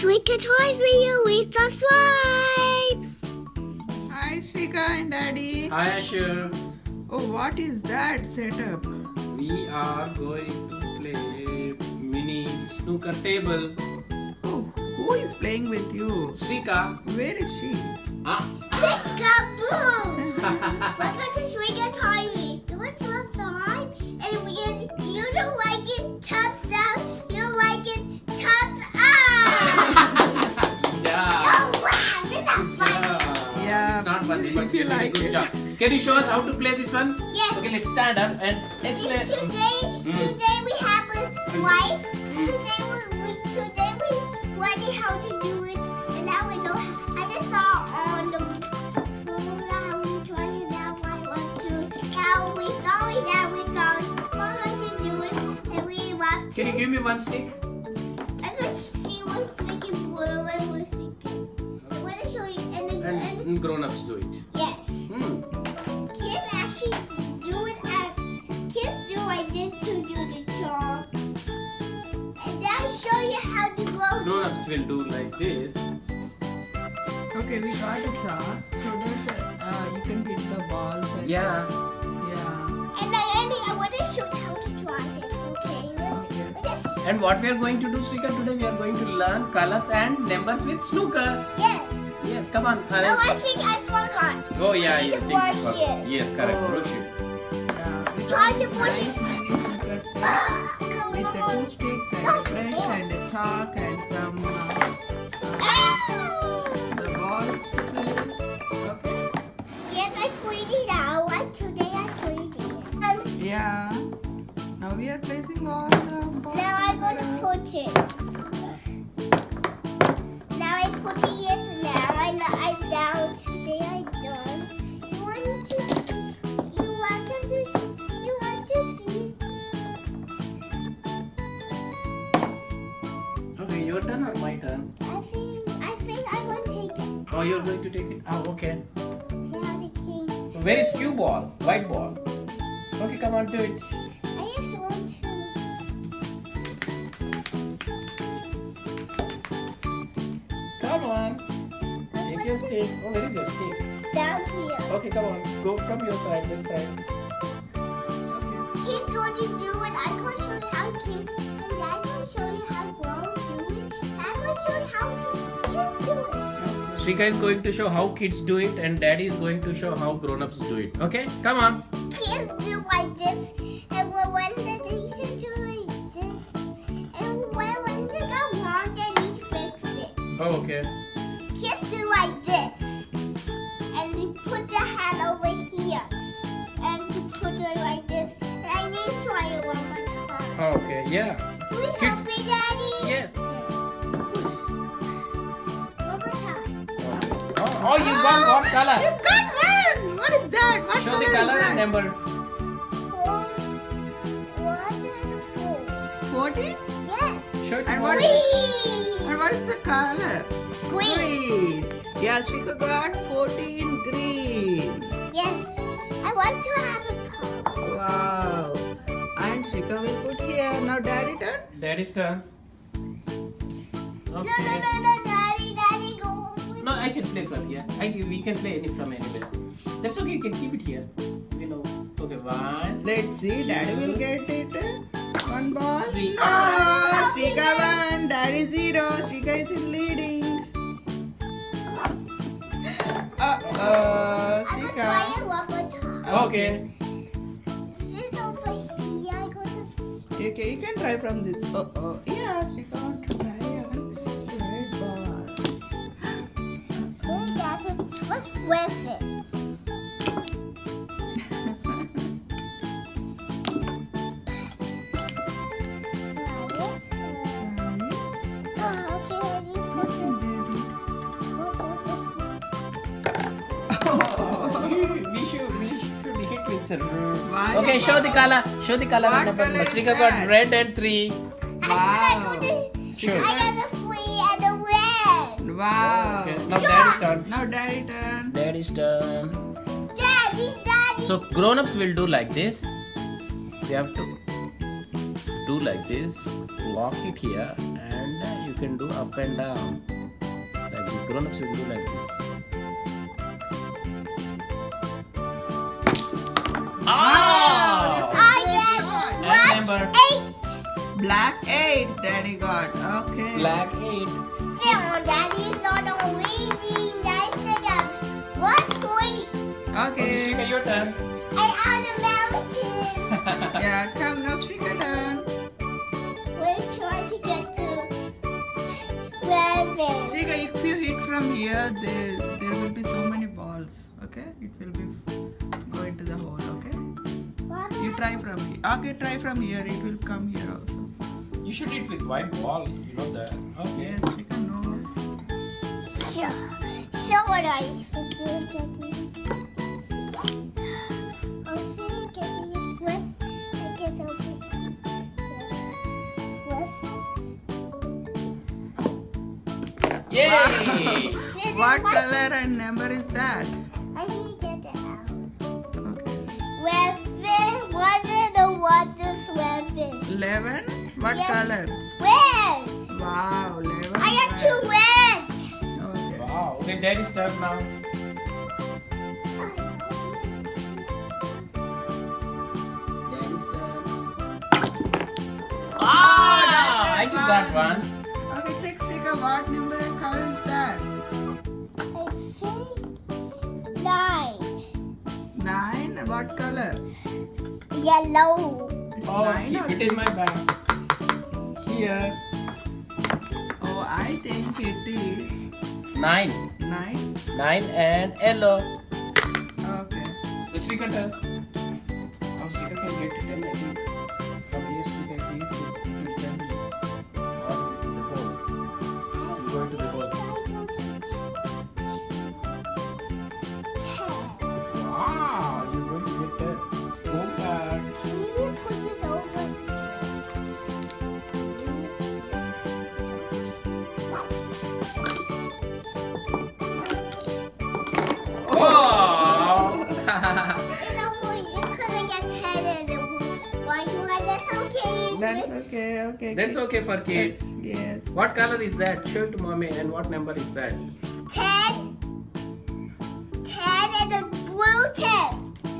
Shrika Toys Review, we subscribe! Hi Shrika and Daddy. Hi Asher. Oh, what is that setup? We are going to play mini snooker table. Oh, who is playing with you? Shrika. Where is she? Ah. Shrika Boo! Welcome to Shrika Toys Review. Do it subscribe and if you don't like it, thumbs up. If you like it, thumbs up. Yeah. Oh, wow, this is funny. Yeah. It's not funny, but you like it. Good job. Can you show us how to play this one? Yes. Okay, let's stand up and let's play. Today we have a wife. Today we learned how to do it, and now we know. I just saw on the how we tried it out by 1, 2. Now we saw it. How to do it, and we love. Can you give me one stick? I could see one stick in blue and one stick. I want to show you and grown-ups do it. Yes. Grown-ups will do like this. Okay, we got a jar so that you can hit the balls. Yeah. Yeah. And I want to show you how to draw it. Okay. Okay. And what we are going to do, Shrika, today we are going to learn colors and numbers with snooker. Yes. Yes, come on. No, I think I forgot. Oh yeah, you think you forgot. Yes, correct. Oh. Brush it. Yeah. Try to brush it. With the two sticks and brush and a chalk and some the balls. Okay. Yes, I cleaned it out. Today I cleaned it. Yeah. Now we are placing all the balls. Now I'm gonna put it. Now I put it. Now I now today I done. Your turn or my turn? I think I won't take it. Oh, you're going to take it? Oh, okay. Yeah, the king. Where is cue ball? White ball. Okay, come on, do it. I just want to. Come on. Take your stick. Oh, where is your stick? Down here. Okay, come on. Go from your side, this side. Okay. She's going to do it. I can't show you how kids and Dad will show you how Shrika is going to show how kids do it and Daddy is going to show how grown-ups do it. Okay, come on. Kids do like this and when they do like this and when they go wrong then we fix it. Oh, okay. Kids do like this and we put the hand over here and we put it like this and I need to try it one more time. Oh, okay, yeah. Please help me, Daddy. Yes. Oh, you got what color? You got one! What is that? What show color the color and number. 4, 1, and 4. 14? Yes. Show and what? And what is the color? Green. Yes, we got 14 green. Yes. I want to have a pop. Wow. And Shrika will put here. Now Daddy turn? Daddy's turn. Okay. No. No, I can play from here. We can play from anywhere. That's okay, you can keep it here. You know. Okay, 1. Let's see, Daddy will get it. 1 ball. 3. No! Oh, Shrika 1, Daddy 0. Shrika is leading. Uh-oh, Shrika. I'm going to try it one more time. Okay. This is over here. I go to here. Okay, you can try from this. Uh-oh. Yeah, Shrika. What's with it? We should hit with the red. Okay, show the color. Show the color. Shrika got red and 3. Wow. Sure. Wow. Okay. Now Daddy's turn. Daddy. So grown-ups will do like this. They have to do like this. Lock it here and you can do up and down. Like the grown-ups will do like this. Oh! Black number 8. Black 8, Daddy got. Okay. Black 8. See, Daddy got a waiting. That's it. What's going on? Okay. Shrika, your turn. And on the mountain. Yeah, come now, Shrika turn. We'll try to get to 11. Shrika, if you hit from here, there will be so many balls. Okay, it will be go into the hole. Okay, you try from here. Okay, try from here. It will come here also. You should hit with white ball. You know that. Okay. Yes, Shrika knows. So what are you supposed to do? Yay! Wow. What color and number is that? I need to get it out. Okay. What is the water sweating? 11? What color? Red! Wow, 11. I got 2 reds! Okay. Wow. Okay, Daddy's turn now. Daddy's turn. Oh! I did that one. Okay, check Shrika, what number and color is that? I say 9. 9? What color? Yellow. It's 9 or 6? Keep it in my bag. Here. Oh, I think it is 9. 9? 9 and yellow. Okay. The Shrika turn. Now Shrika can get it in, I think. From here Shrika can get it. Going to the hole. Wow, you're going to get that hole back. Can you put it over? Oh! You couldn't get head in the hole. Why do I? That's okay. That's okay for kids. Yes. What color is that? Show it to mommy. And what number is that? 10. 10 and a blue 10.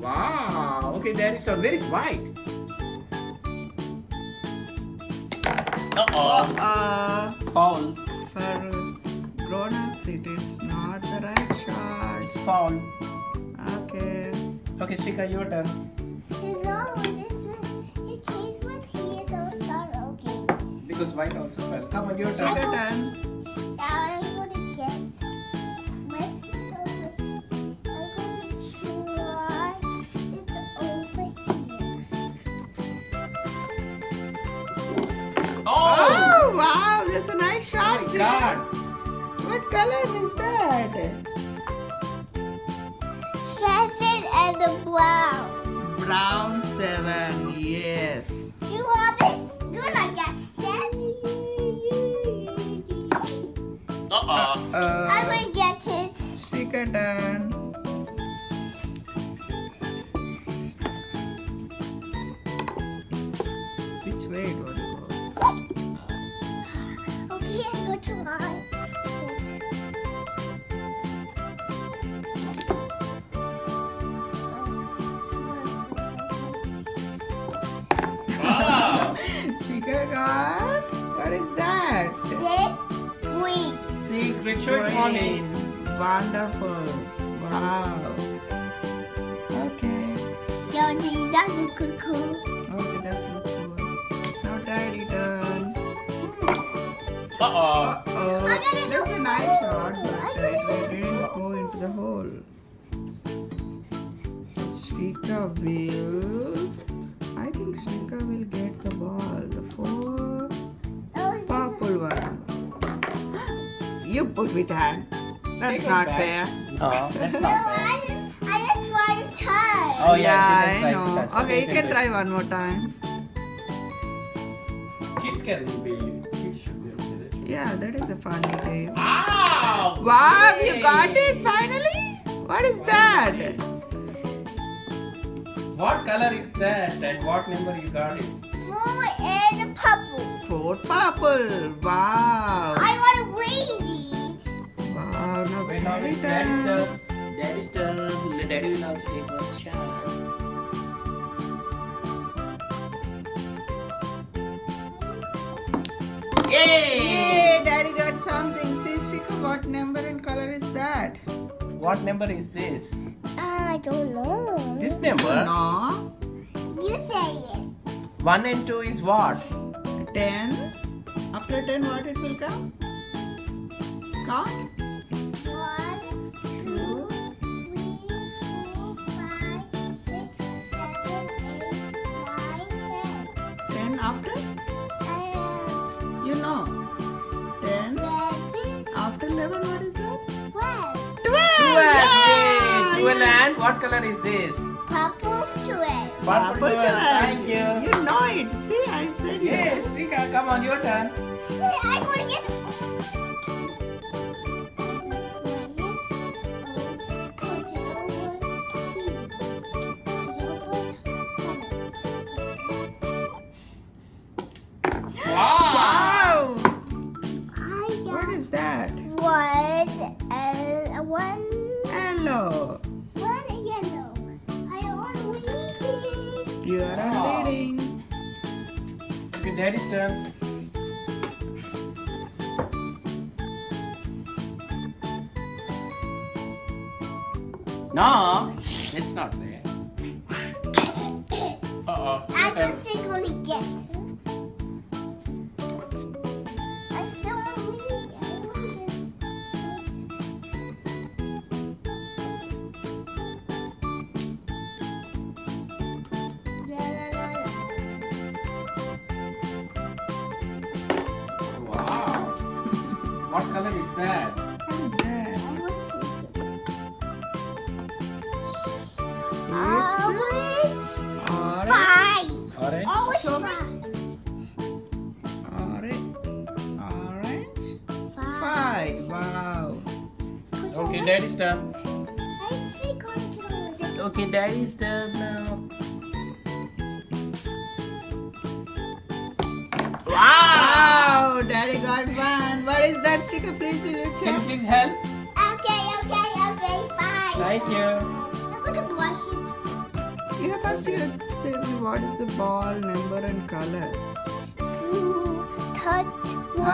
Wow. Okay, Daddy's turn. Where is white? Foul. For grown-ups, it is not the right shot. It's foul. Okay. Okay, Shrika, your turn. It's all. Because white also fell. Come on, your turn. Now I'm going to get messy over here. I'm going to try it over here. Oh! Wow, that's a nice shot, Shrika. What color is that? 7 and the brown. Brown 7, yes. Do you want it? You're not guessing. I'm gonna get it. Shrika turn. Which way do you want to go? Okay, I go to mine. Wow! Shrika got. What is that? Richard morning. Wonderful. Wow. Okay. That looks cool. Okay, that's so cool. Now Daddy turn. Uh-oh. That's a nice shot, but they didn't go into the hole. Shrika will... I think Shrika will get the ball. The 4 purple one. You put with hand. That's not fair. No, that's not fair. No, I just want to try. Oh yeah, I know. Okay, you can try one more time. Kids can be. Kids should be able to do it. Yeah, that is a fun game. Wow! Wow, yay. You got it finally. What is that? What color is that? And what number you got it? 4 and purple. 4 purple. Wow. Daddy stuff. Let daddy stuff take a chance. Yay! Daddy got something. See, Shrika, what number and color is that? What number is this? I don't know. This number? No. You say it. 1 and 2 is what? 10. After 10, what it will come? Count. 1, 2, 3, 4, 5, 6, 7, 8, 9, 10. 10 after? You know. 10. 11. After 11, what is that? 12. 12. 12 and what color is this? Purple 12. Purple 12. Thank you. You know it. See, I said yes. Yes, Shrika, come on, your turn. See, I want to get it. That one yellow. One yellow. I am reading. You are reading. Okay, daddy's turn. No, it's not there. Uh-oh. I don't think we get. What color is that? What is that? Orange. Orange. Orange. Orange. Five. Wow. Okay, daddy's turn. Okay, daddy's turn now. Wow! Daddy got one. What is that, Shrika? Please, will you check? Can you please help? Okay, fine. Thank you. I'm going to wash it. You have first to say what is the ball, number and color. Three.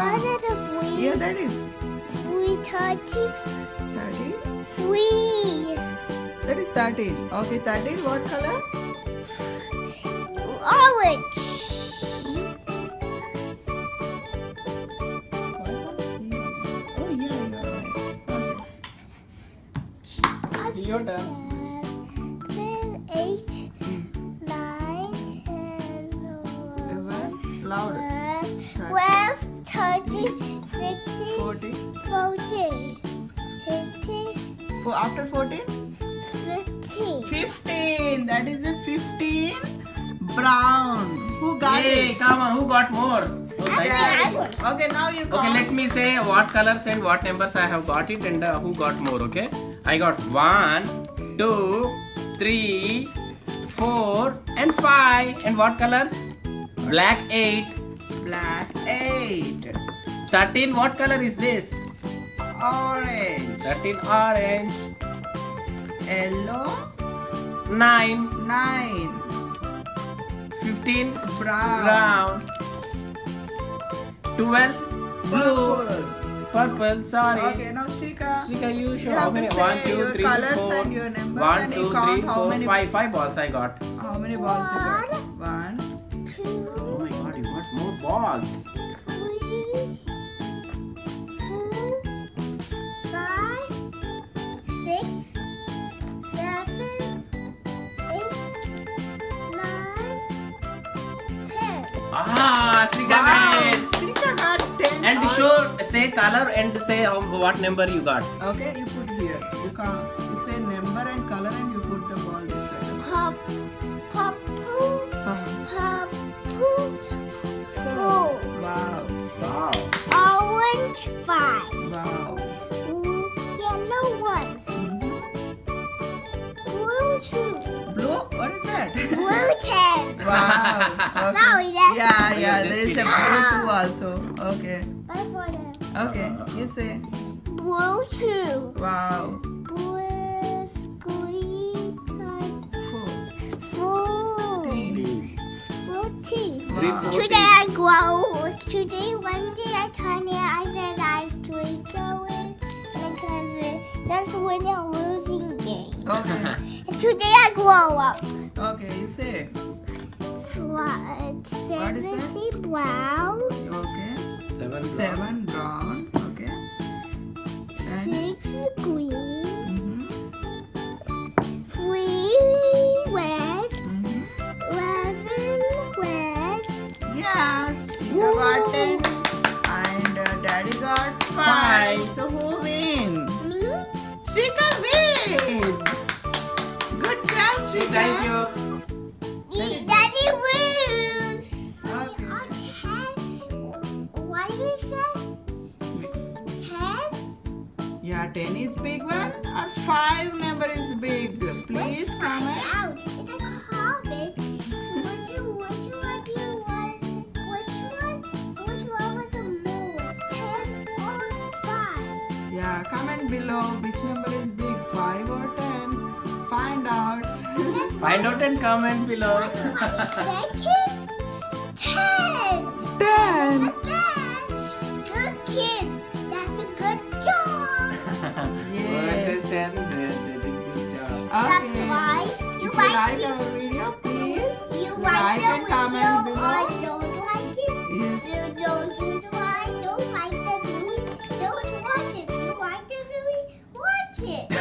Yeah, that is. 330. 30? 3. That is 13. Okay, 13. What color? Orange. Your turn. 10, 8, 9, 10, 11. Louder. 12, 13, 16, 14, 15. For after 14? 15. That is a 15 brown. Who got it? Come on, who got more? Okay, now you go. Okay, let me say what colors and what numbers I have got it and who got more, okay? I got 1, 2, 3, 4 and 5. And what colors? Black 8. Black 8. 13, what color is this? Orange. 13, orange. Yellow. 9. 9. 15, brown. 12, blue, purple, sorry. Okay, now Shrika. Shrika, you show how many? 1, 2, 3, 4. 1, 2, 3, 4, 5. 5 balls I got. How many balls you got? 1, 2. Oh my god, you got more balls. 3, 4, 5, 6, 7, 8, 9, 10. Ah, Shrika made. And show, say color and say what number you got. Okay, you put here. You say number and color and you put the ball this side. Pop, pop, pop, pop, pop. Wow. Wow. Orange 5. Wow. Yellow 1. Blue 2. Blue? What is that? Blue 10. Wow. Okay. Sorry, Dad. Yeah, there is a blue 2 also. Okay. Okay, you say blue too. Wow. Blue, green, full. Wow. Today I grow. Today, one day I turn it. I said I drink it because that's when you're losing game. Okay. And today I grow up. Okay, you say. What? 70 brown. Okay. 7 brown. Okay. And 6 green. Mm-hmm. 3 red. Mm-hmm. 11 red. Yes, Shrika got 10. And Daddy got 5. So who wins? Me. Shrika wins. Good job, Shrika. Thank you. Yeah, 10 is big one or 5 number is big. Please comment. Comment. Which one was the most? 10 or 5? Yeah, comment below which number is big, 5 or 10. Find out. Find out and comment below. Second, 10. Good kid. That's a good job. Yes. That's why you like our video, please. You like the video, I don't like it. Yes. You don't like the movie, don't watch it. You like the movie, watch it.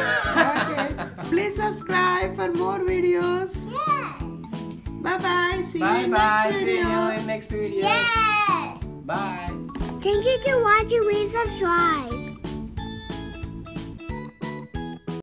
Okay. Please subscribe for more videos. Yes. Bye-bye. See you in next video. Yes. Bye. Thank you for watching. Please subscribe.